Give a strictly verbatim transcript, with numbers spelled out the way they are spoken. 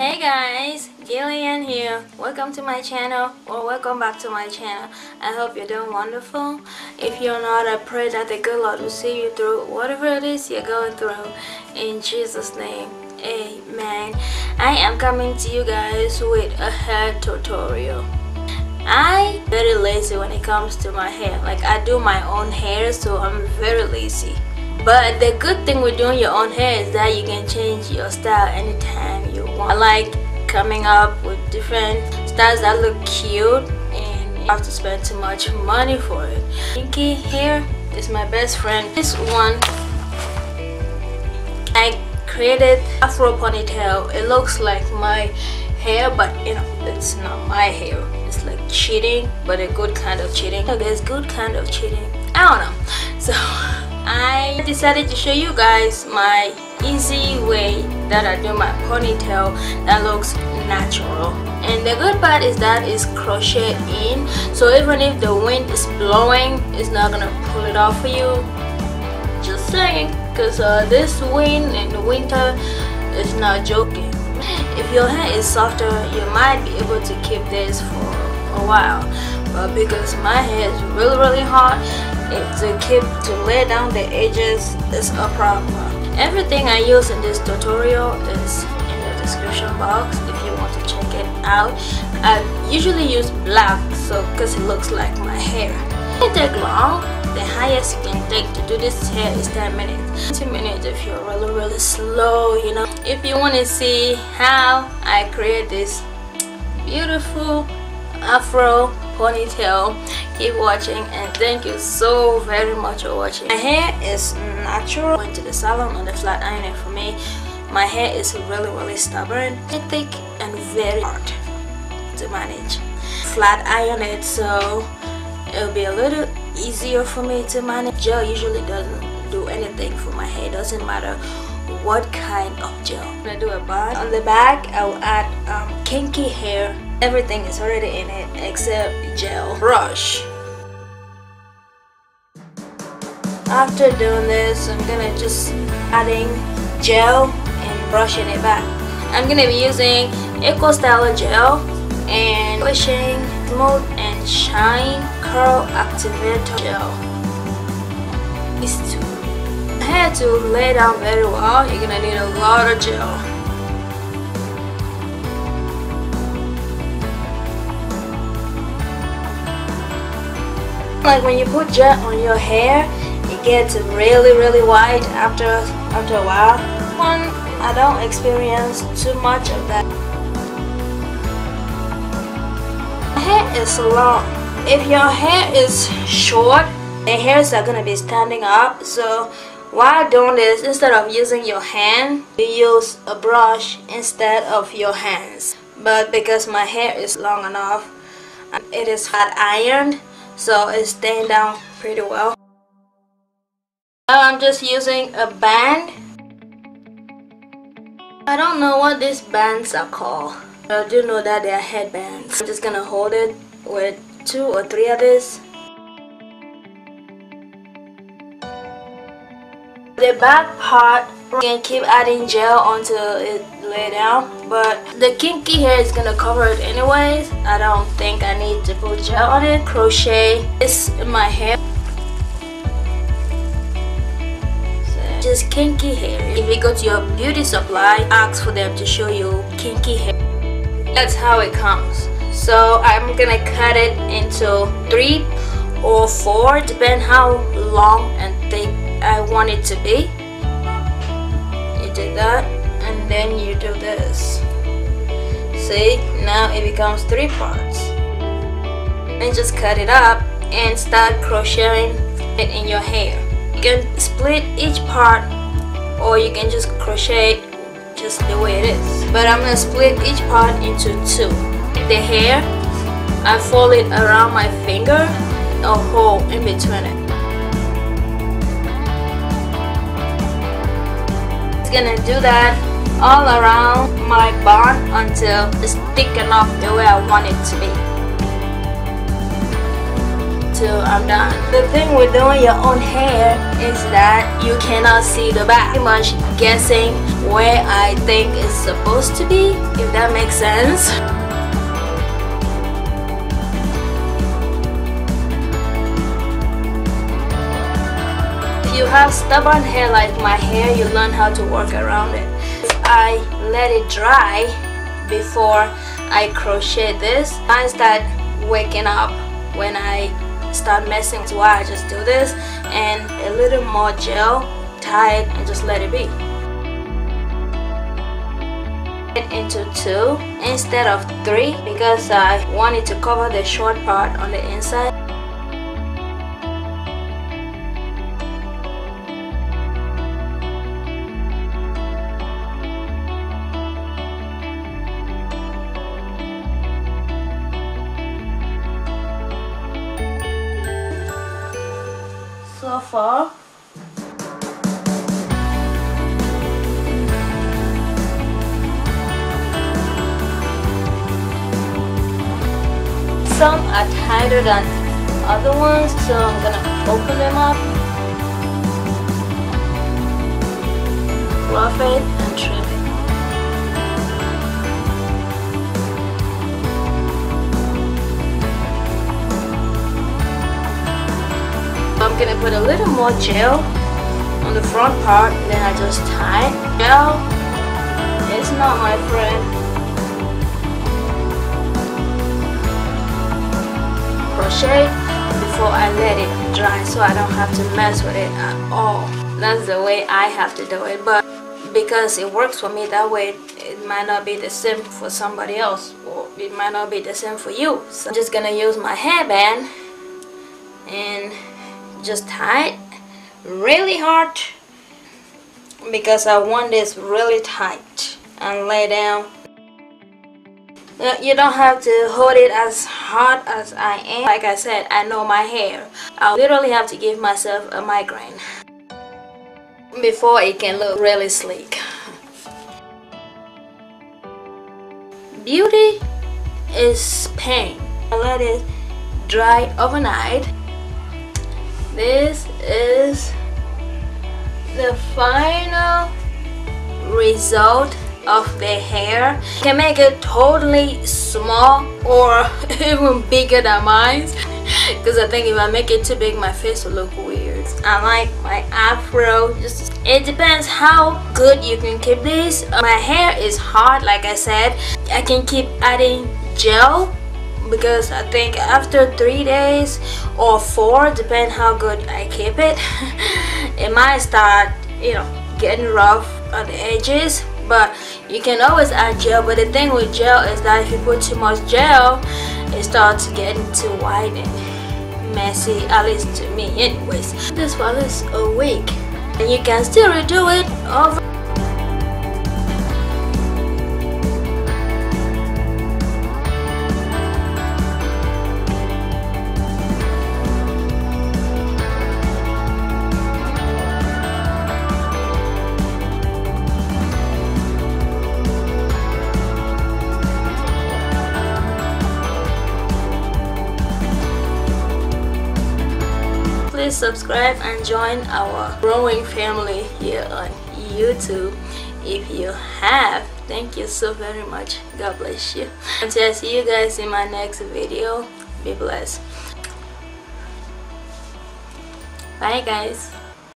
Hey guys, Gillian here. Welcome to my channel, or welcome back to my channel. I hope you're doing wonderful. If you're not, I pray that the good Lord will see you through whatever it is you're going through. In Jesus' name, amen. I am coming to you guys with a hair tutorial. I'm very lazy when it comes to my hair. Like, I do my own hair, so I'm very lazy. But the good thing with doing your own hair is that you can change your style anytime you want. I like coming up with different styles that look cute, and you don't have to spend too much money for it. Pinky hair is my best friend. This one, I created Afro ponytail. It looks like my hair, but you know, it's not my hair. It's like cheating, but a good kind of cheating. I guess good kind of cheating. I don't know. So. I decided to show you guys my easy way that I do my ponytail that looks natural. And the good part is that it's crocheted in, so even if the wind is blowing, it's not gonna pull it off for you. Just saying, because uh, this wind in the winter is not joking. If your hair is softer, you might be able to keep this for a while, but because my hair is really really hot, to keep to lay down the edges is a problem. Everything I use in this tutorial is in the description box if you want to check it out. I usually use black, so because it looks like my hair. It takes long. The highest you can take to do this hair is ten minutes. two minutes if you're really really slow, you know. If you want to see how I create this beautiful Afro ponytail, keep watching, and thank you so very much for watching. My hair is natural. I went to the salon on the flat iron, and for me, my hair is really really stubborn, thick, and very hard to manage. Flat iron it, so it'll be a little easier for me to manage. Gel usually doesn't do anything for my hair. It doesn't matter what kind of gel. I'm gonna do a bun on the back. I will add um, kinky hair. Everything is already in it except gel brush. After doing this, I'm gonna just adding gel and brushing it back. I'm gonna be using Eco Styler Gel and Wishing Smooth and Shine Curl Activator Gel. These two. My hair to lay down very well, you're gonna need a lot of gel. Like when you put gel on your hair, it gets really really white after after a while. One, I don't experience too much of that. My hair is long. If your hair is short, the hairs are gonna be standing up. So while doing this, instead of using your hand, you use a brush instead of your hands. But because my hair is long enough, it is flat ironed, so it's staying down pretty well. Now I'm just using a band. I don't know what these bands are called. I do know that they are headbands. I'm just gonna hold it with two or three of these. The back part, you can keep adding gel until it lay down, but the kinky hair is gonna cover it anyways. I don't think I need to put gel on it. Crochet this in my hair. So, just kinky hair. If you go to your beauty supply, ask for them to show you kinky hair. That's how it comes. So I'm gonna cut it into three or four, depending how long and thick I want it to be. You do that, and then you do this. See, now it becomes three parts. And just cut it up and start crocheting it in your hair. You can split each part, or you can just crochet just the way it is. But I'm gonna split each part into two. The hair, I fold it around my finger, a hole in between it. Gonna do that all around my bun until it's thick enough the way I want it to be. until I'm done. The thing with doing your own hair is that you cannot see the back. Pretty much guessing where I think it's supposed to be, if that makes sense. If you have stubborn hair like my hair, you learn how to work around it. I let it dry before I crochet this. I start waking up when I start messing. That's why I just do this and a little more gel, tie it and just let it be. It into two instead of three because I wanted to cover the short part on the inside. So far, some are tighter than other ones, so I'm gonna open them up, rough it and trim it. I'm gonna put a little more gel on the front part, then I just tie it. Gel is not my friend. Crochet before I let it dry so I don't have to mess with it at all. That's the way I have to do it, but because it works for me that way, it might not be the same for somebody else, or it might not be the same for you. So I'm just gonna use my hairband and just tie it really hard because I want this really tight and lay down. You don't have to hold it as hard as I am. Like I said, I know my hair. I literally have to give myself a migraine before it can look really sleek. Beauty is pain. I let it dry overnight. This is the final result of the hair. You can make it totally small or even bigger than mine because I think if I make it too big my face will look weird. I like my afro. Just, it depends how good you can keep this. My hair is hard, like I said. I can keep adding gel because I think after three days or four, depending how good I keep it, it might start, you know, getting rough on the edges. But you can always add gel. But the thing with gel is that if you put too much gel, it starts getting too wide and messy, at least to me anyways. This one is a week and you can still redo it over. Please subscribe and join our growing family here on YouTube if you have. Thank you so very much. God bless you. Until I see you guys in my next video, be blessed. Bye guys.